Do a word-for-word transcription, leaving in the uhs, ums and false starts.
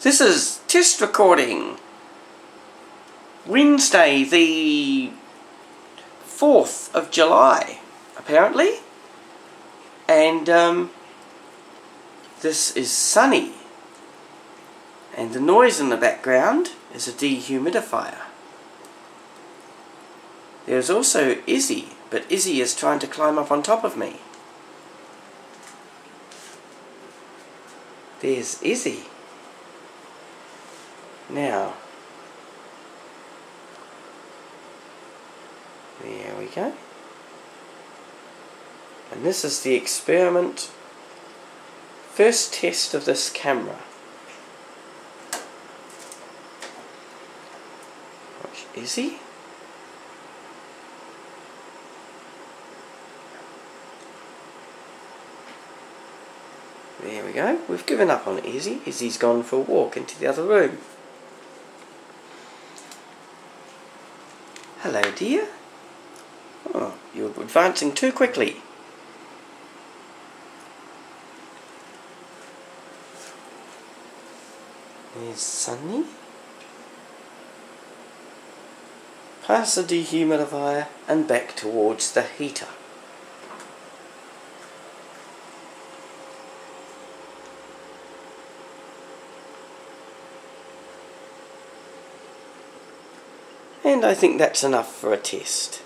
This is test recording, Wednesday the fourth of July, apparently, and um, this is sunny, and the noise in the background is a dehumidifier. There's also Izzy, but Izzy is trying to climb up on top of me. There's Izzy. Now, there we go, and this is the experiment, first test of this camera, which is he? There we go, we've given up on Izzy. Izzy's gone for a walk into the other room. Hello, dear. Oh, you're advancing too quickly. There's Sunny. Past the dehumidifier and back towards the heater. And I think that's enough for a test.